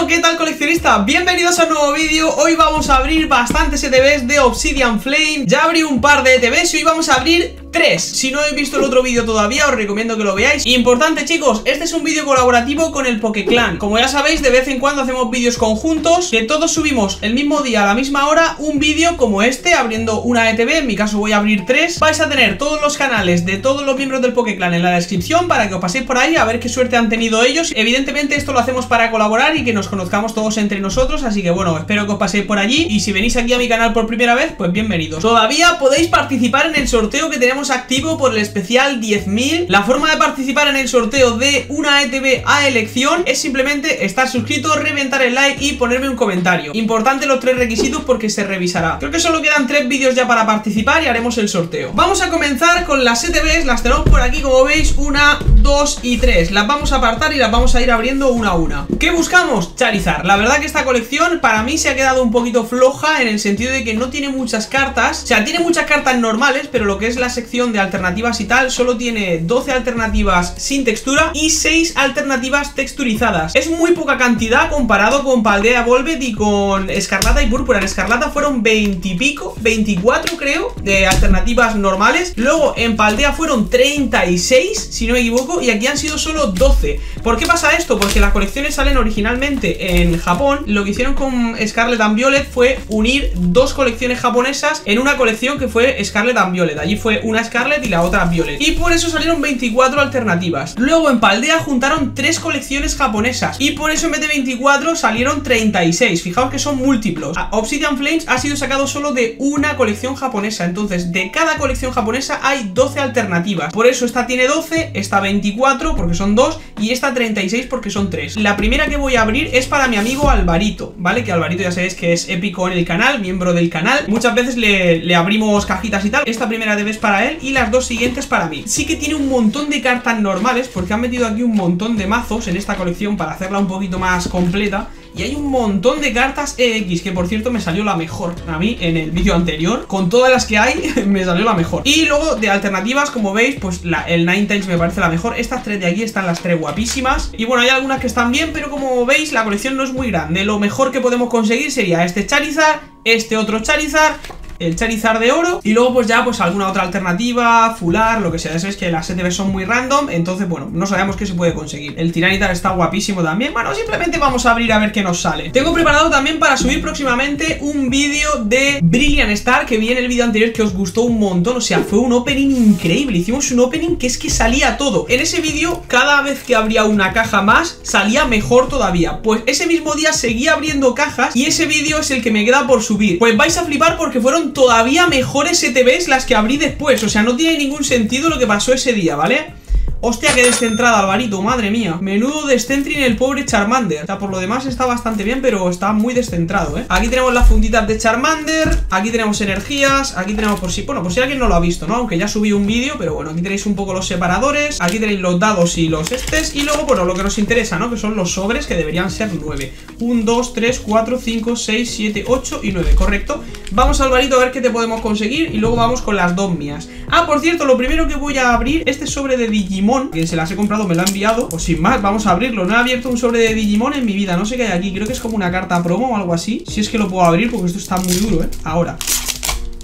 Bueno, ¿qué tal, coleccionista? Bienvenidos a un nuevo vídeo. Hoy vamos a abrir bastantes ETBs de Obsidian Flame. Ya abrí un par de ETBs y hoy vamos a abrir 3. Si no habéis visto el otro vídeo todavía, os recomiendo que lo veáis. Importante, chicos, este es un vídeo colaborativo con el PokeClan. Como ya sabéis, de vez en cuando hacemos vídeos conjuntos, que todos subimos el mismo día a la misma hora un vídeo como este, abriendo una ETB. En mi caso voy a abrir 3. Vais a tener todos los canales de todos los miembros del PokeClan en la descripción para que os paséis por ahí a ver qué suerte han tenido ellos. Evidentemente esto lo hacemos para colaborar y que nos conozcamos todos entre nosotros, así que bueno, espero que os paséis por allí. Y si venís aquí a mi canal por primera vez, pues bienvenidos. Todavía podéis participar en el sorteo que tenemos activo por el especial 10.000. La forma de participar en el sorteo de una ETB a elección es simplemente estar suscrito, reventar el like y ponerme un comentario. Importante los 3 requisitos porque se revisará. Creo que solo quedan 3 vídeos ya para participar y haremos el sorteo. Vamos a comenzar con las ETBs. Las tenemos por aquí, como veis, 1, 2 y 3. Las vamos a apartar y las vamos a ir abriendo una a una. ¿Qué buscamos? Charizard. La verdad que esta colección para mí se ha quedado un poquito floja, en el sentido de que no tiene muchas cartas. O sea, tiene muchas cartas normales, pero lo que es la sección de alternativas y tal, solo tiene 12 alternativas sin textura y 6 alternativas texturizadas. Es muy poca cantidad comparado con Paldea, Velvet y con Escarlata y Púrpura. En Escarlata fueron 20 y pico, 24 creo, de alternativas normales. Luego en Paldea fueron 36, si no me equivoco, y aquí han sido solo 12. ¿Por qué pasa esto? Porque las colecciones salen originalmente en Japón. Lo que hicieron con Scarlet and Violet fue unir dos colecciones japonesas en una colección que fue Scarlet and Violet. Allí fue una Scarlet y la otra Violet, y por eso salieron 24 alternativas. Luego en Paldea juntaron 3 colecciones japonesas y por eso en vez de 24 salieron 36. Fijaos que son múltiplos. Obsidian Flames ha sido sacado solo de una colección japonesa, entonces de cada colección japonesa hay 12 alternativas. Por eso esta tiene 12, esta 24 porque son 2 y esta 36 porque son 3. La primera que voy a abrir es para mi amigo Alvarito, ¿vale? Que Alvarito ya sabéis que es épico en el canal, miembro del canal. Muchas veces le abrimos cajitas y tal. Esta primera debe es para él y las dos siguientes para mí. Sí que tiene un montón de cartas normales porque han metido aquí un montón de mazos en esta colección para hacerla un poquito más completa. Y hay un montón de cartas EX, que por cierto me salió la mejor a mí en el vídeo anterior. Con todas las que hay, me salió la mejor. Y luego de alternativas, como veis, pues el Ninetales me parece la mejor. Estas 3 de aquí están las 3 guapísimas. Y bueno, hay algunas que están bien, pero como veis, la colección no es muy grande. Lo mejor que podemos conseguir sería este Charizard, este otro Charizard, el Charizard de oro, y luego pues ya pues alguna otra alternativa, fular, lo que sea. Ya sabéis que las ETBs son muy random, entonces bueno, no sabemos qué se puede conseguir. El Tiranitar está guapísimo también. Bueno, simplemente vamos a abrir a ver qué nos sale. Tengo preparado también para subir próximamente un vídeo de Brilliant Star, que vi en el vídeo anterior, que os gustó un montón. O sea, fue un opening increíble. Hicimos un opening que es que salía todo. En ese vídeo, cada vez que abría una caja más, salía mejor todavía. Pues ese mismo día seguí abriendo cajas y ese vídeo es el que me queda por subir. Pues vais a flipar porque fueron todavía mejores ETBs las que abrí después. O sea, no tiene ningún sentido lo que pasó ese día, ¿vale? Hostia, qué descentrada, Alvarito, madre mía. Menudo descentri en el pobre Charmander. O sea, por lo demás está bastante bien, pero está muy descentrado, ¿eh? Aquí tenemos las funditas de Charmander, aquí tenemos energías, aquí tenemos por si... Bueno, por si alguien no lo ha visto, ¿no? Aunque ya subí un vídeo, pero bueno, aquí tenéis un poco los separadores, aquí tenéis los dados y los estes, y luego, bueno, lo que nos interesa, ¿no? Que son los sobres, que deberían ser 9. 1, 2, 3, 4, 5, 6, 7, 8 y 9, ¿correcto? Vamos, Alvarito, a ver qué te podemos conseguir y luego vamos con las dos mías. Ah, por cierto, lo primero que voy a abrir, este sobre de Digimon, que se las he comprado, me lo ha enviado. Pues sin más, vamos a abrirlo. No he abierto un sobre de Digimon en mi vida, no sé qué hay aquí. Creo que es como una carta promo o algo así. Si es que lo puedo abrir, porque esto está muy duro, ¿eh? Ahora,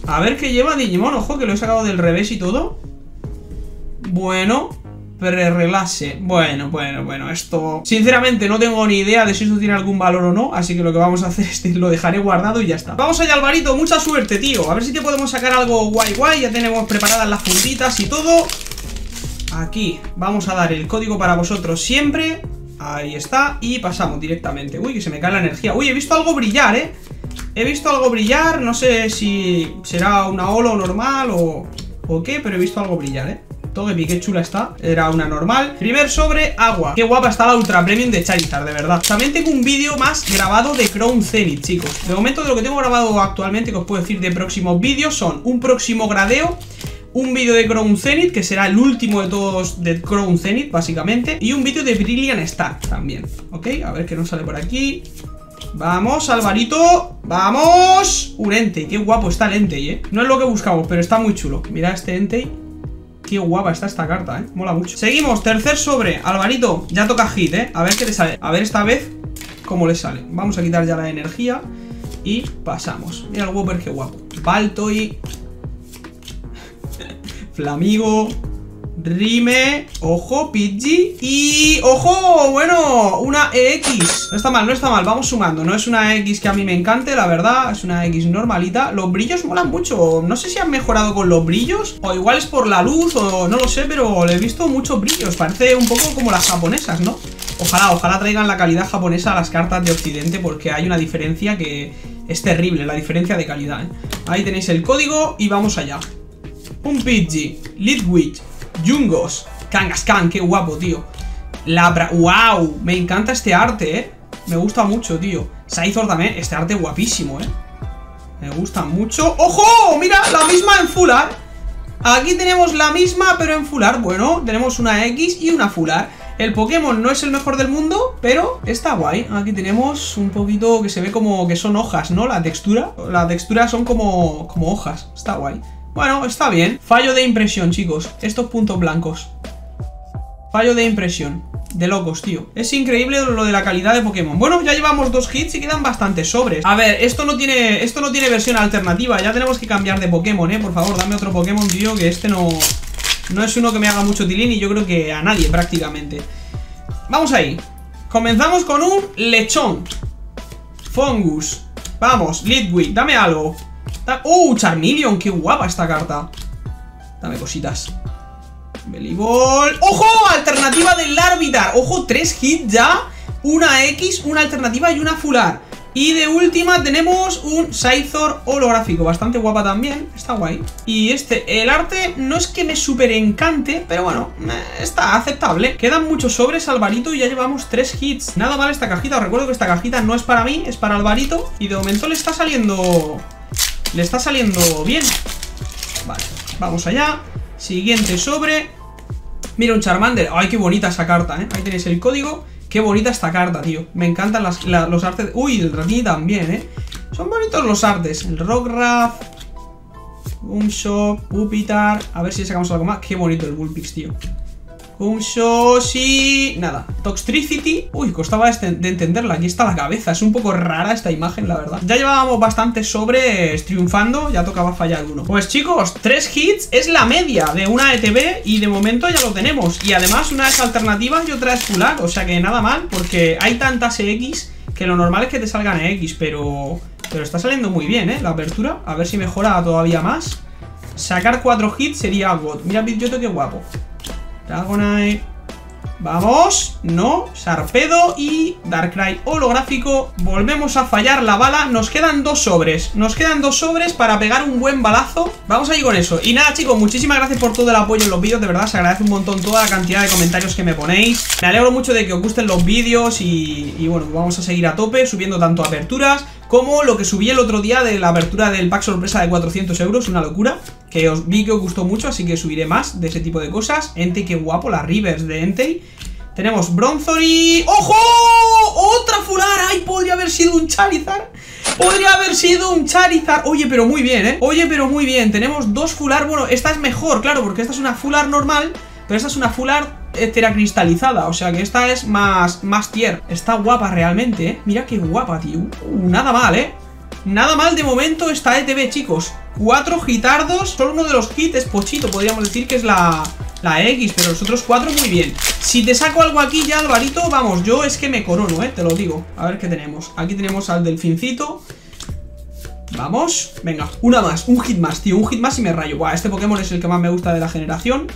a ver qué lleva Digimon. Ojo, que lo he sacado del revés y todo. Bueno, prerelase. Bueno, esto... Sinceramente no tengo ni idea de si esto tiene algún valor o no, así que lo que vamos a hacer es lo dejaré guardado y ya está. Vamos allá, Alvarito, mucha suerte, tío. A ver si te podemos sacar algo guay, guay. Ya tenemos preparadas las puntitas y todo. Aquí vamos a dar el código para vosotros siempre. Ahí está. Y pasamos directamente. Uy, que se me cae la energía. Uy, he visto algo brillar, ¿eh? He visto algo brillar. No sé si será una holo normal o qué, pero he visto algo brillar, ¿eh? Togepi, qué chula está. Era una normal. Primer sobre, agua. Qué guapa está la Ultra Premium de Charizard, de verdad. También tengo un vídeo más grabado de Crown Zenith, chicos. De momento, de lo que tengo grabado actualmente, que os puedo decir de próximos vídeos, son un próximo gradeo, un vídeo de Crown Zenith, que será el último de todos de Crown Zenith, básicamente, y un vídeo de Brilliant Star también, ¿ok? A ver qué nos sale por aquí. Vamos, Alvarito, vamos. Un Entei, qué guapo está el Entei, ¿eh? No es lo que buscamos, pero está muy chulo. Mira este Entei, qué guapa está esta carta, ¿eh? Mola mucho. Seguimos, tercer sobre, Alvarito, ya toca hit, ¿eh? A ver qué te sale, a ver esta vez. cómo le sale. Vamos a quitar ya la energía y pasamos. Mira el Whopper, qué guapo. Baltoy, Flamigo, Rime, ojo, Pidgey y... ¡ojo! Bueno, una EX. No está mal, no está mal, vamos sumando. No es una EX que a mí me encante, la verdad. Es una EX normalita. Los brillos molan mucho. No sé si han mejorado con los brillos o igual es por la luz o no lo sé, pero le he visto muchos brillos. Parece un poco como las japonesas, ¿no? Ojalá, ojalá traigan la calidad japonesa a las cartas de Occidente, porque hay una diferencia que es terrible, la diferencia de calidad, ¿eh? Ahí tenéis el código y vamos allá. Un Pidgey, Litwitch, Jungos, Kangaskhan, qué guapo, tío. Labra, wow, me encanta este arte, eh. Me gusta mucho, tío. Scyther también, este arte guapísimo, eh. Me gusta mucho. ¡Ojo! Mira, la misma en full art. Aquí tenemos la misma, pero en full art. Bueno, tenemos una X y una full art. El Pokémon no es el mejor del mundo, pero está guay. Aquí tenemos un poquito que se ve como que son hojas, ¿no? La textura. La textura son como hojas. Está guay. Bueno, está bien. Fallo de impresión, chicos. Estos puntos blancos. Fallo de impresión. De locos, tío. Es increíble lo de la calidad de Pokémon. Bueno, ya llevamos 2 hits y quedan bastantes sobres. A ver, esto no tiene versión alternativa. Ya tenemos que cambiar de Pokémon, por favor, dame otro Pokémon, tío, que este no es uno que me haga mucho tilín y yo creo que a nadie prácticamente. Vamos ahí. Comenzamos con un lechón. Fungus. Vamos, Litwick, dame algo. ¡Oh, Charmeleon! ¡Qué guapa esta carta! Dame cositas. Belibol. ¡Ojo! Alternativa del Larvitar. ¡Ojo! 3 hits ya. Una X, una alternativa y una fular. Y de última tenemos un Scyther holográfico. Bastante guapa también. Está guay. Y el arte no es que me súper encante, pero bueno, está aceptable. Quedan muchos sobres, Alvarito, y ya llevamos 3 hits. Nada mal esta cajita. Os recuerdo que esta cajita no es para mí, es para Alvarito. Y de momento le está saliendo... le está saliendo bien. Vale, vamos allá. Siguiente sobre. Mira, un Charmander. Ay, qué bonita esa carta, ¿eh? Ahí tenéis el código. Qué bonita esta carta, tío. Me encantan los artes. Uy, el Dratini también, ¿eh? Son bonitos los artes. El Rockruff, Gumshoe, Pupitar. A ver si sacamos algo más. Qué bonito el Bullpix, tío. Gumshoe, sí. Nada. Toxtricity. Uy, costaba de entenderla. Aquí está la cabeza. Es un poco rara esta imagen, la verdad. Ya llevábamos bastantes sobres triunfando. Ya tocaba fallar uno. Pues chicos, 3 hits es la media de una ETB. Y de momento ya lo tenemos. Y además una es alternativa y otra es full art. O sea que nada mal, porque hay tantas EX que lo normal es que te salgan EX. Pero está saliendo muy bien, ¿eh? La apertura. A ver si mejora todavía más. Sacar 4 hits sería God. Mira, Pidgeotto, qué guapo. Dragonite. Vamos. No. Sarpedo y Darkrai holográfico. Volvemos a fallar la bala. Nos quedan 2 sobres. Nos quedan 2 sobres para pegar un buen balazo. Vamos a ir con eso. Y nada, chicos, muchísimas gracias por todo el apoyo en los vídeos. De verdad, se agradece un montón toda la cantidad de comentarios que me ponéis. Me alegro mucho de que os gusten los vídeos. Y bueno, vamos a seguir a tope subiendo tanto aperturas como lo que subí el otro día de la apertura del pack sorpresa de 400 euros. Una locura. Que os vi que os gustó mucho, así que subiré más de ese tipo de cosas. Entei, qué guapo, la Reverse de Entei. Tenemos Bronzory. ¡Ojo! ¡Otra fular! ¡Ay, podría haber sido un Charizard! ¡Podría haber sido un Charizard! Oye, pero muy bien, ¿eh? Oye, pero muy bien. Tenemos 2 fular. Bueno, esta es mejor, claro, porque esta es una fular normal, pero esta es una fular teracristalizada. O sea que esta es más tier. Está guapa realmente, ¿eh? Mira qué guapa, tío. Nada mal, ¿eh? Nada mal de momento esta ETB, chicos. 4 hitardos. Solo uno de los hits es pochito. Podríamos decir que es la X, pero los otros 4 muy bien. Si te saco algo aquí ya, Alvarito, vamos, yo es que me corono, te lo digo. A ver qué tenemos. Aquí tenemos al delfincito. Vamos. Venga, una más. Un hit más, tío. Un hit más y me rayo. Buah, este Pokémon es el que más me gusta de la generación.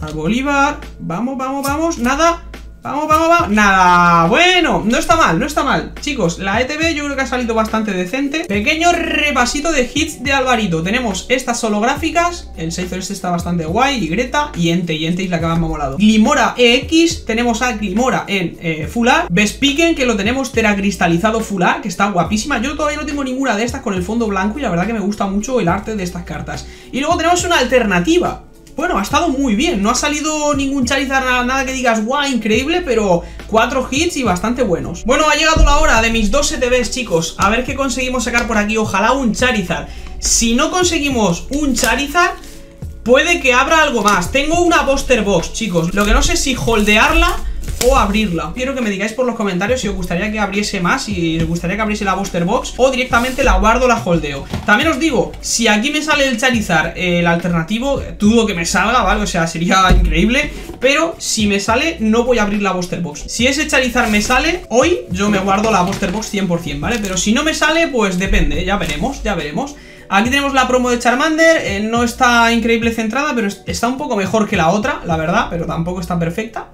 Al Bolívar. Vamos, vamos, vamos. Nada. Vamos, vamos, vamos. Nada. Bueno, no está mal, no está mal. Chicos, la ETB yo creo que ha salido bastante decente. Pequeño repasito de hits de Alvarito. Tenemos estas holográficas. El 6 este está bastante guay. Y Greta y Entei. Y Entei es la que más me ha molado. Glimora EX. Tenemos a Glimora en full art. Vespiquen, que lo tenemos teracristalizado full art, que está guapísima. Yo todavía no tengo ninguna de estas con el fondo blanco y la verdad que me gusta mucho el arte de estas cartas. Y luego tenemos una alternativa. Bueno, ha estado muy bien, no ha salido ningún Charizard, nada que digas, guau, increíble, pero 4 hits y bastante buenos. Bueno, ha llegado la hora de mis 2 ETBs, chicos, a ver qué conseguimos sacar por aquí, ojalá un Charizard. Si no conseguimos un Charizard, puede que abra algo más. Tengo una Booster Box, chicos, lo que no sé si holdearla o abrirla. Quiero que me digáis por los comentarios si os gustaría que abriese más, si os gustaría que abriese la booster box o directamente la guardo, la holdeo. También os digo, si aquí me sale el Charizard, el alternativo, dudo que me salga, ¿vale? O sea, sería increíble, pero si me sale no voy a abrir la booster box. Si ese Charizard me sale hoy, yo me guardo la booster box 100%, ¿vale? Pero si no me sale, pues depende, ya veremos, ya veremos. Aquí tenemos la promo de Charmander, no está increíble centrada, pero está un poco mejor que la otra, la verdad, pero tampoco está perfecta.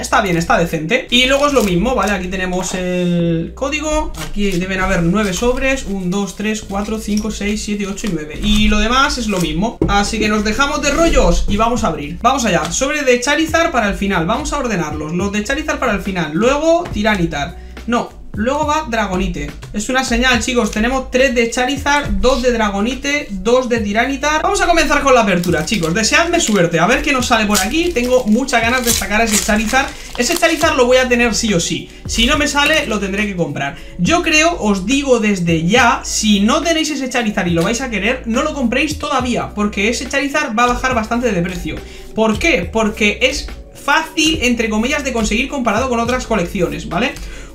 Está bien, está decente. Y luego es lo mismo, ¿vale? Aquí tenemos el código, aquí deben haber 9 sobres, 1, 2, 3, 4, 5, 6, 7, 8 y 9. Y lo demás es lo mismo, así que nos dejamos de rollos y vamos a abrir. Vamos allá, sobre de Charizard para el final, vamos a ordenarlos, los de Charizard para el final, luego Tiranitar, no... Luego va Dragonite. Es una señal, chicos. Tenemos 3 de Charizard, 2 de Dragonite, 2 de Tiranitar. Vamos a comenzar con la apertura, chicos. Deseadme suerte. A ver qué nos sale por aquí. Tengo muchas ganas de sacar a ese Charizard. Ese Charizard lo voy a tener sí o sí. Si no me sale, lo tendré que comprar. Yo creo, os digo desde ya, si no tenéis ese Charizard y lo vais a querer, no lo compréis todavía, porque ese Charizard va a bajar bastante de precio. ¿Por qué? Porque es fácil, entre comillas, de conseguir comparado con otras colecciones, ¿vale?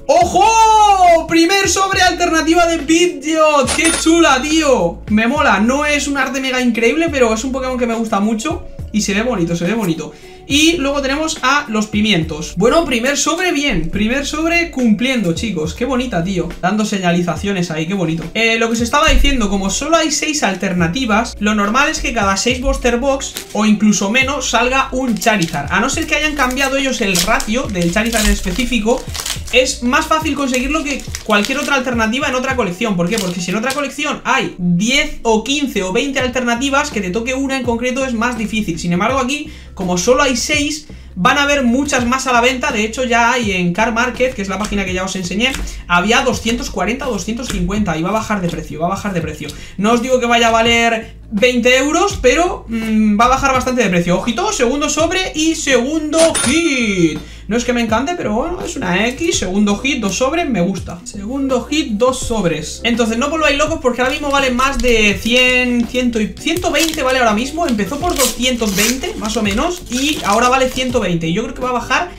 ¡Ojo! Primer sobre alternativa de Pidgeot. ¡Qué chula, tío! Me mola, no es un arte mega increíble, pero es un Pokémon que me gusta mucho y se ve bonito, se ve bonito. Y luego tenemos a los pimientos. Bueno, primer sobre bien, primer sobre cumpliendo, chicos. Qué bonita, tío. Dando señalizaciones ahí, qué bonito. Lo que se estaba diciendo, como solo hay 6 alternativas, lo normal es que cada 6 booster box, o incluso menos, salga un Charizard. A no ser que hayan cambiado ellos el ratio del Charizard en específico, es más fácil conseguirlo que cualquier otra alternativa en otra colección. ¿Por qué? Porque si en otra colección hay 10 o 15 o 20 alternativas, que te toque una en concreto es más difícil. Sin embargo, aquí, como solo hay 6, van a haber muchas más a la venta. De hecho, ya hay en Car Market, que es la página que ya os enseñé, había 240 o 250 y va a bajar de precio, va a bajar de precio. No os digo que vaya a valer 20 euros, pero va a bajar bastante de precio. Ojito, segundo sobre y segundo hit. No es que me encante, pero bueno, es una X. Segundo hit, 2 sobres, me gusta. Segundo hit, 2 sobres. Entonces no volváis locos porque ahora mismo vale más de 100, 120, vale ahora mismo. Empezó por 220, más o menos, y ahora vale 120. Y yo creo que va a bajar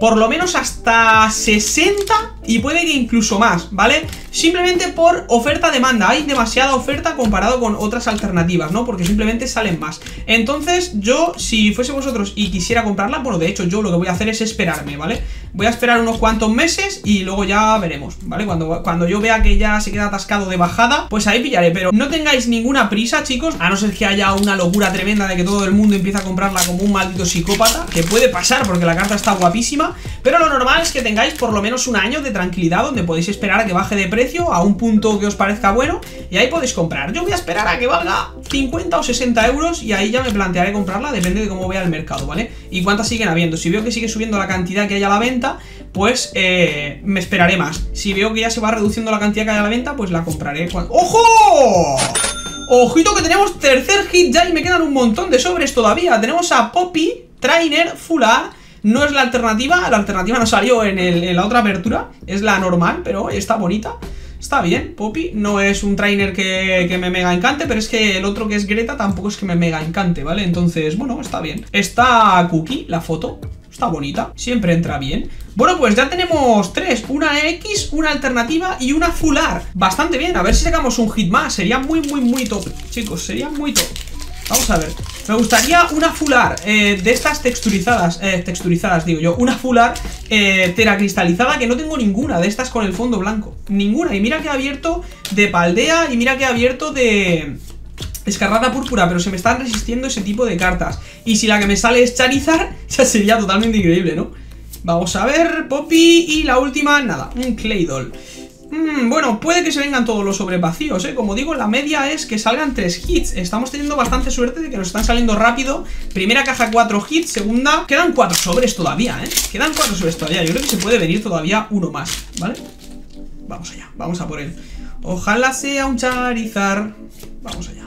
por lo menos hasta 60 y puede que incluso más, ¿vale? Simplemente por oferta-demanda. Hay demasiada oferta comparado con otras alternativas, ¿no? Porque simplemente salen más. Entonces yo, si fuese vosotros y quisiera comprarla, bueno, de hecho yo lo que voy a hacer es esperarme, ¿vale? Voy a esperar unos cuantos meses y luego ya veremos, ¿vale? Cuando yo vea que ya se queda atascado de bajada, pues ahí pillaré. Pero no tengáis ninguna prisa, chicos, a no ser que haya una locura tremenda de que todo el mundo empiece a comprarla como un maldito psicópata, que puede pasar porque la carta está guapísima. Pero lo normal es que tengáis por lo menos un año de tranquilidad donde podéis esperar a que baje de precio a un punto que os parezca bueno y ahí podéis comprar. Yo voy a esperar a que valga 50 o 60 euros y ahí ya me plantearé comprarla, depende de cómo vea el mercado, ¿vale? Y cuántas siguen habiendo. Si veo que sigue subiendo la cantidad que hay a la venta, pues me esperaré más. Si veo que ya se va reduciendo la cantidad que hay a la venta, pues la compraré cuando... ¡Ojo! Ojito que tenemos tercer hit ya y me quedan un montón de sobres todavía. Tenemos a Poppy Trainer Full A. No es la alternativa no salió en la otra apertura, es la normal, pero está bonita, está bien, Poppy. No es un trainer que me mega encante, pero es que el otro que es Greta tampoco es que me mega encante, ¿vale? Entonces, bueno, está bien. Está Cookie, la foto, está bonita, siempre entra bien. Bueno, pues ya tenemos 3, una X, una alternativa y una fular. Bastante bien, a ver si sacamos un hit más, sería muy, muy, muy top, chicos, sería muy top. Vamos a ver, me gustaría una fular de estas texturizadas, una fular teracristalizada, que no tengo ninguna de estas con el fondo blanco, ninguna. Y mira que he abierto de Paldea y mira que he abierto de Escarlata y Púrpura, pero se me están resistiendo ese tipo de cartas. Y si la que me sale es Charizard, ya sería totalmente increíble, ¿no? Vamos a ver, Poppy y la última, nada, un Claydol. Bueno, puede que se vengan todos los sobres vacíos, ¿eh? Como digo, la media es que salgan 3 hits. Estamos teniendo bastante suerte de que nos están saliendo rápido. Primera caja 4 hits, segunda... Quedan 4 sobres todavía, ¿eh? Quedan 4 sobres todavía. Yo creo que se puede venir todavía uno más, ¿vale? Vamos allá, vamos a por él. Ojalá sea un Charizard. Vamos allá.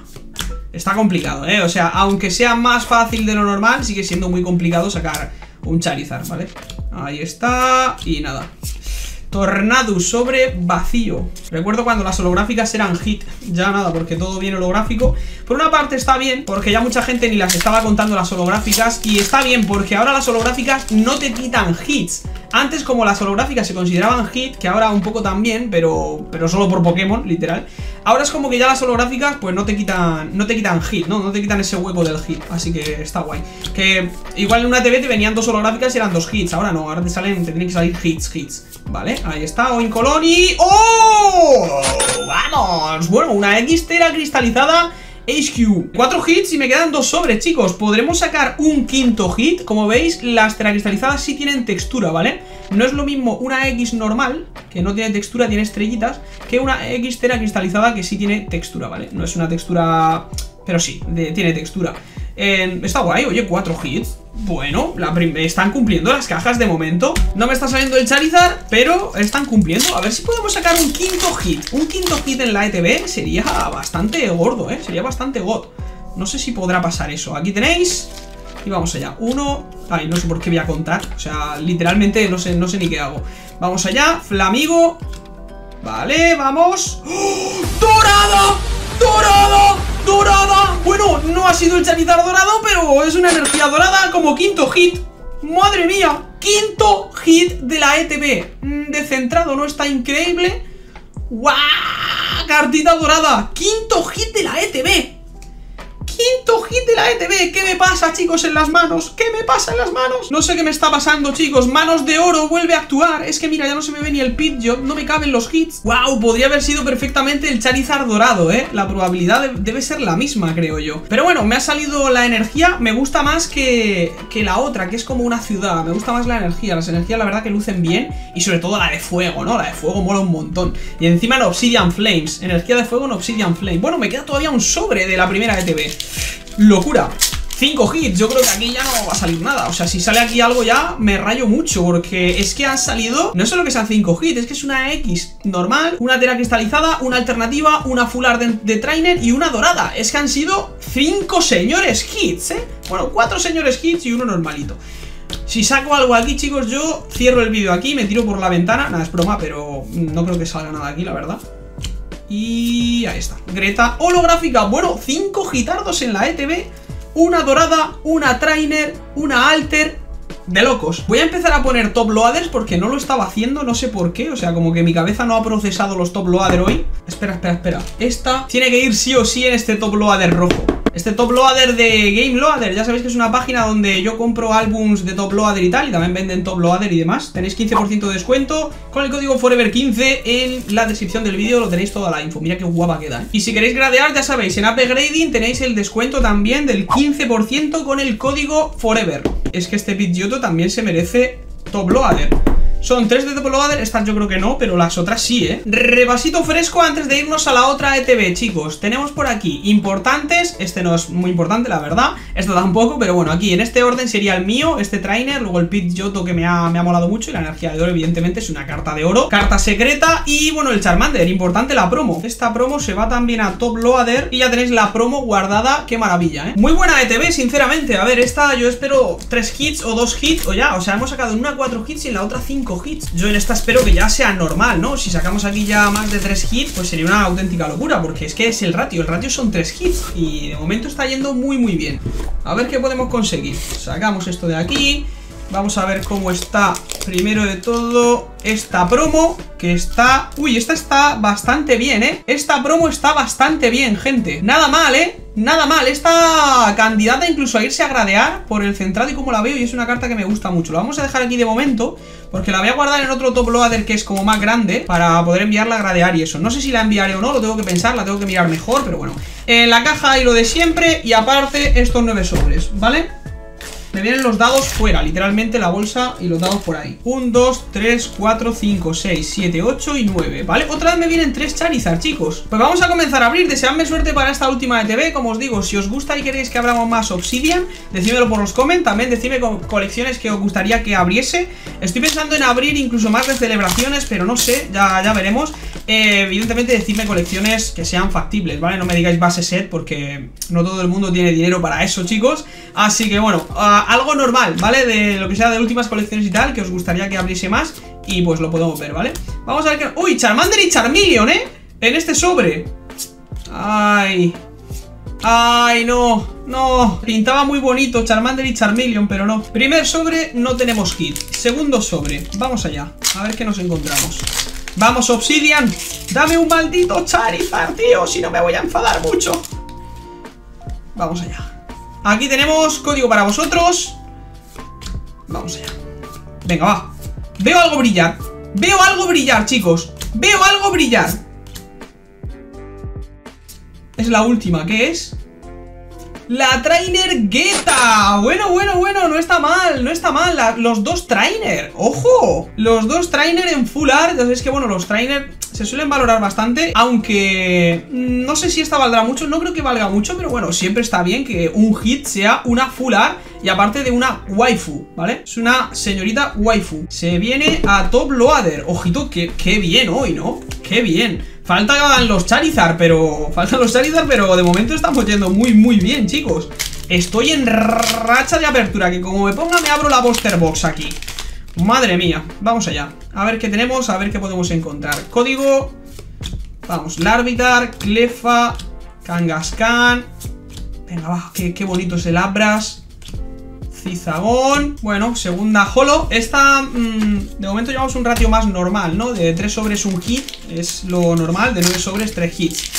Está complicado, ¿eh? O sea, aunque sea más fácil de lo normal, sigue siendo muy complicado sacar un Charizard, ¿vale? Ahí está. Y nada... Tornadus sobre vacío. Recuerdo cuando las holográficas eran hit. Ya nada, porque todo viene holográfico. Por una parte está bien, porque ya mucha gente ni las estaba contando las holográficas. Y está bien, porque ahora las holográficas no te quitan hits. Antes, como las holográficas se consideraban hit, que ahora un poco también, pero solo por Pokémon, literal. Ahora es como que ya las holográficas pues no te quitan hit, ¿no? No te quitan ese hueco del hit, así que está guay. Que igual en una TV te venían dos holográficas y eran dos hits, ahora no, ahora te tienen que salir hits. Vale, ahí está, Oincolón y... ¡Oh! ¡Vamos! Bueno, una Xtera cristalizada HQ. 4 hits y me quedan 2 sobres, chicos. Podremos sacar un 5.º hit. Como veis, las teracristalizadas sí tienen textura, ¿vale? No es lo mismo una X normal, que no tiene textura, tiene estrellitas, que una X teracristalizada que sí tiene textura, ¿vale? No es una textura... pero sí, tiene textura. Está guay, oye, 4 hits. Bueno, están cumpliendo las cajas de momento. No me está saliendo el Charizard, pero están cumpliendo. A ver si podemos sacar un 5.º hit. Un 5.º hit en la ETB sería bastante gordo, ¿eh? Sería bastante god. No sé si podrá pasar eso. Aquí tenéis. Y vamos allá. 1. Ay, no sé por qué voy a contar. O sea, literalmente no sé ni qué hago. Vamos allá. Flamigo. Vale, vamos. ¡Oh! ¡Dorada! ¡Dorada! ¡Dorada! Bueno, no ha sido el Charizard dorado, pero es una energía dorada como 5.º hit. ¡Madre mía! 5.º hit de la ETB. Descentrado, ¿no? Está increíble. ¡Guau! Cartita dorada. 5.º hit de la ETB. 5.º hit de la ETB. ¿Qué me pasa, chicos, en las manos? ¿Qué me pasa en las manos? No sé qué me está pasando, chicos. Manos de oro vuelve a actuar. Es que mira, ya no se me ve ni el Pidgeot. No me caben los hits. Wow, podría haber sido perfectamente el Charizard dorado, ¿eh? La probabilidad debe ser la misma, creo yo. Pero bueno, me ha salido la energía. Me gusta más que la otra, que es como una ciudad. Me gusta más la energía. Las energías, la verdad, que lucen bien. Y sobre todo la de fuego, ¿no? La de fuego mola un montón. Y encima en Obsidian Flames. Energía de fuego en Obsidian Flame. Bueno, me queda todavía un sobre de la primera ETB. Locura, 5 hits. Yo creo que aquí ya no va a salir nada. O sea, si sale aquí algo ya me rayo mucho, porque es que han salido, no sé lo que sean 5 hits. Es que es una X normal, una tera cristalizada, una alternativa, una fular de trainer y una dorada. Es que han sido 5 señores hits, ¿eh? Bueno, 4 señores hits y uno normalito. Si saco algo aquí, chicos, yo cierro el vídeo aquí, me tiro por la ventana. Nada, es broma, pero no creo que salga nada aquí, la verdad. Y ahí está, Greta holográfica. Bueno, 5 gitardos en la ETB. Una dorada, una trainer, una alter. De locos. Voy a empezar a poner top loaders porque no lo estaba haciendo, no sé por qué. O sea, como que mi cabeza no ha procesado los top loader hoy. Espera, esta tiene que ir sí o sí en este top loader rojo. Este top loader de Game Loader, ya sabéis que es una página donde yo compro álbums de top loader y tal, y también venden top loader y demás. Tenéis 15% de descuento con el código Forever15 en la descripción del vídeo, lo tenéis toda la info. Mira qué guapa queda, ¿eh? Y si queréis gradear, ya sabéis, en Up Grading tenéis el descuento también del 15% con el código Forever. Es que este Pidgeotto también se merece top loader. Son 3 de top loader, estas yo creo que no, pero las otras sí, ¿eh? Repasito fresco antes de irnos a la otra ETB, chicos. Tenemos por aquí importantes, este no es muy importante, la verdad, este tampoco, pero bueno, aquí en este orden sería el mío, este trainer, luego el Pidgeotto que me ha molado mucho, y la energía de oro, evidentemente, es una carta de oro, carta secreta, y bueno, el Charmander, importante la promo. Esta promo se va también a top loader, y ya tenéis la promo guardada, qué maravilla, ¿eh? Muy buena ETB, sinceramente. A ver, esta yo espero 3 hits o 2 hits, o ya, o sea, hemos sacado en una 4 hits y en la otra 5 hits. Yo en esta espero que ya sea normal, ¿no? Si sacamos aquí ya más de 3 hits, pues sería una auténtica locura, porque es que es el ratio son 3 hits, y de momento está yendo muy muy bien. A ver qué podemos conseguir. Sacamos esto de aquí, vamos a ver cómo está primero de todo esta promo, que está... Uy, esta está bastante bien, ¿eh? Esta promo está bastante bien, gente. Nada mal, ¿eh? Nada mal. Esta candidata incluso a irse a gradear por el centrado y como la veo, y es una carta que me gusta mucho. La vamos a dejar aquí de momento, porque la voy a guardar en otro top loader que es como más grande, para poder enviarla a gradear y eso. No sé si la enviaré o no, lo tengo que pensar, la tengo que mirar mejor, pero bueno. En la caja hay lo de siempre y aparte estos 9 sobres, ¿vale? Me vienen los dados fuera, literalmente la bolsa y los dados por ahí. 1, 2, 3, 4, 5, 6, 7, 8 y 9, ¿vale? Otra vez me vienen 3 Charizard, chicos. Pues vamos a comenzar a abrir. Deseadme suerte para esta última ETB. Como os digo, si os gusta y queréis que abramos más Obsidian, decídmelo por los comments. También decidme colecciones que os gustaría que abriese. Estoy pensando en abrir incluso más de celebraciones, pero no sé, ya veremos. Evidentemente decidme colecciones que sean factibles, ¿vale? No me digáis base set, porque no todo el mundo tiene dinero para eso, chicos. Así que bueno, algo normal, ¿vale? De lo que sea de últimas colecciones y tal, que os gustaría que abriese más. y pues lo podemos ver, ¿vale? Vamos a ver qué... ¡Uy! Charmander y Charmeleon, ¿eh? En este sobre. ¡Ay! ¡Ay, no! ¡No! Pintaba muy bonito Charmander y Charmeleon, pero no. Primer sobre, no tenemos kit. Segundo sobre, vamos allá. A ver qué nos encontramos. ¡Vamos, Obsidian! ¡Dame un maldito Charizard, tío! Si no me voy a enfadar mucho. Vamos allá. Aquí tenemos código para vosotros. Vamos allá. Venga, va. Veo algo brillar. Veo algo brillar, chicos. Veo algo brillar. Es la última, ¿qué es? La Trainer Geta. Bueno, no está mal. No está mal, los dos Trainer. ¡Ojo! Los dos Trainer en full art. Entonces es que, bueno, los Trainer se suelen valorar bastante, aunque no sé si esta valdrá mucho, no creo que valga mucho, pero bueno, siempre está bien que un hit sea una full art y aparte de una waifu, ¿vale? Es una señorita waifu. Se viene a Top Loader. Ojito, qué bien hoy, ¿no? Qué bien. Faltan los Charizard, pero... de momento estamos yendo muy bien, chicos. Estoy en racha de apertura, que como me ponga me abro la booster box aquí. Madre mía, vamos allá. A ver qué tenemos, a ver qué podemos encontrar. Código, vamos, Larvitar, Clefa, Kangaskhan. Venga, va, qué bonito es el Abras. Cizagón. Bueno, segunda holo. Esta, de momento llevamos un ratio más normal, ¿no? De 3 sobres un hit, es lo normal. De 9 sobres 3 hits.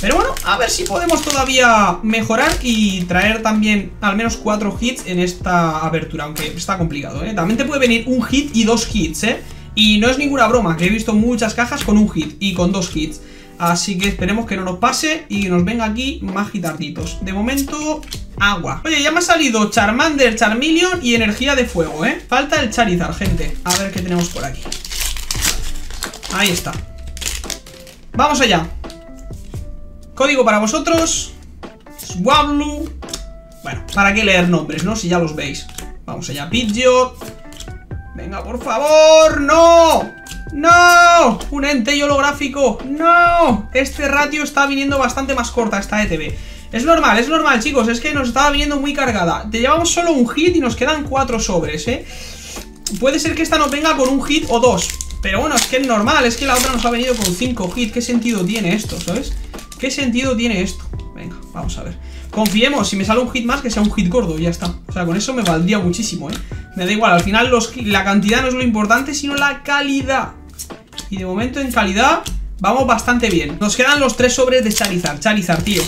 Pero bueno, a ver si podemos todavía mejorar y traer también al menos 4 hits en esta apertura, aunque está complicado, ¿eh? También te puede venir un hit y 2 hits, ¿eh? Y no es ninguna broma, que he visto muchas cajas con un hit y con 2 hits. Así que esperemos que no nos pase y que nos venga aquí más gitarditos. De momento, agua. Oye, ya me ha salido Charmander, Charmeleon y energía de fuego, ¿eh? Falta el Charizard, gente. A ver qué tenemos por aquí. Ahí está. Vamos allá. Código para vosotros. Swablu. Bueno, ¿para qué leer nombres, no? Si ya los veis. Vamos allá, Pidgeot. Venga, por favor. ¡No! ¡No! Un ente holográfico. ¡No! Este ratio está viniendo bastante más corta, esta ETB. Es normal, chicos. Es que nos estaba viniendo muy cargada. Te llevamos solo un hit y nos quedan 4 sobres, ¿eh? Puede ser que esta nos venga con un hit o 2. Pero bueno, es que es normal. Es que la otra nos ha venido con 5 hits. ¿Qué sentido tiene esto, sabes? ¿Qué sentido tiene esto? Venga, vamos a ver. Confiemos, si me sale un hit más, que sea un hit gordo y ya está. O sea, con eso me valdría muchísimo, ¿eh? Me da igual, al final la cantidad no es lo importante, sino la calidad. Y de momento en calidad vamos bastante bien. Nos quedan los 3 sobres de Charizard. Charizard, tío.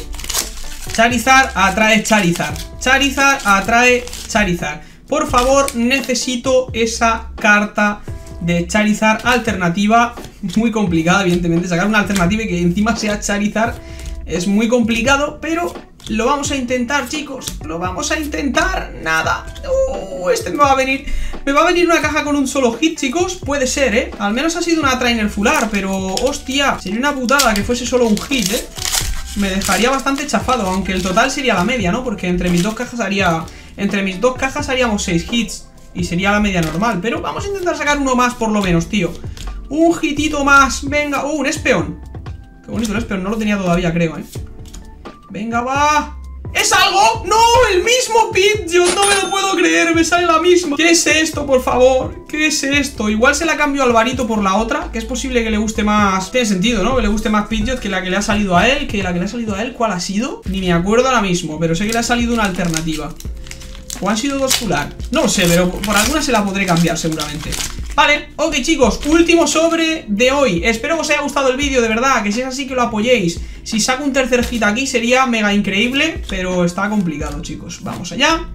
Charizard atrae Charizard. Charizard atrae Charizard. Por favor, necesito esa carta de Charizard alternativa. Muy complicada, evidentemente. Sacar una alternativa y que encima sea Charizard es muy complicado, pero lo vamos a intentar, chicos. Lo vamos a intentar. Nada. Este me va a venir. Me va a venir una caja con un solo hit, chicos. Puede ser, ¿eh? Al menos ha sido una trainer fular, pero hostia, sería una putada que fuese solo un hit, ¿eh? Me dejaría bastante chafado, aunque el total sería la media, ¿no? Porque entre mis dos cajas haría... Entre mis dos cajas haríamos 6 hits y sería la media normal, pero vamos a intentar sacar uno más por lo menos, tío. Un hitito más, venga. Un espeón. Qué bonito el espeón, no lo tenía todavía, creo, ¿eh? Venga, va. ¿Es algo? ¡No! ¡El mismo Pidgeot! No me lo puedo creer, me sale la misma. ¿Qué es esto, por favor? ¿Qué es esto? Igual se la cambio a Alvarito por la otra, que es posible que le guste más. Tiene sentido, ¿no? Que le guste más Pidgeot que la que le ha salido a él. Que la que le ha salido a él, ¿cuál ha sido? Ni me acuerdo ahora mismo, pero sé que le ha salido una alternativa. ¿O han sido dos fular? No lo sé, pero por alguna se la podré cambiar seguramente. Vale, ok, chicos, último sobre de hoy. Espero que os haya gustado el vídeo, de verdad. Que si es así, que lo apoyéis. Si saco un tercer hit aquí sería mega increíble, pero está complicado, chicos. Vamos allá.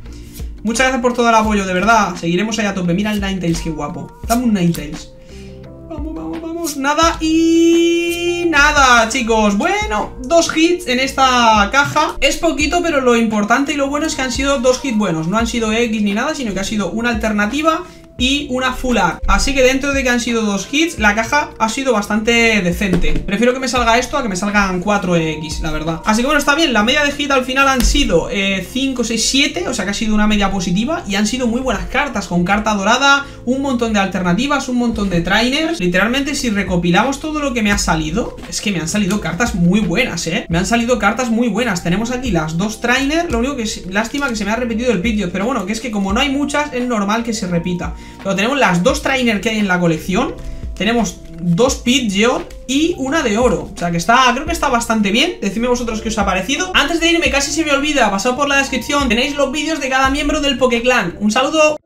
Muchas gracias por todo el apoyo, de verdad. Seguiremos allá a tope. Mira el Ninetales, qué guapo. Dame un Ninetales. Vamos, vamos, vamos. Nada y... nada, chicos. Bueno, 2 hits en esta caja. Es poquito, pero lo importante y lo bueno es que han sido 2 hits buenos. No han sido X ni nada, sino que ha sido una alternativa y una full art. Así que dentro de que han sido 2 hits, la caja ha sido bastante decente. Prefiero que me salga esto a que me salgan 4X, la verdad. Así que bueno, está bien. La media de hit al final han sido 5, 6, 7. O sea que ha sido una media positiva. Y han sido muy buenas cartas. Con carta dorada, un montón de alternativas, un montón de trainers. Literalmente, si recopilamos todo lo que me ha salido, es que me han salido cartas muy buenas, ¿eh? Me han salido cartas muy buenas. Tenemos aquí las 2 trainers. Lo único que es lástima que se me ha repetido el Pidgeot. Pero bueno, que es que como no hay muchas, es normal que se repita. Pero tenemos las dos trainer que hay en la colección. Tenemos dos Pit Geodude y una de oro. O sea que está, creo que está bastante bien. Decidme vosotros qué os ha parecido. Antes de irme, casi se me olvida, pasad por la descripción, tenéis los vídeos de cada miembro del PokeClan. Un saludo.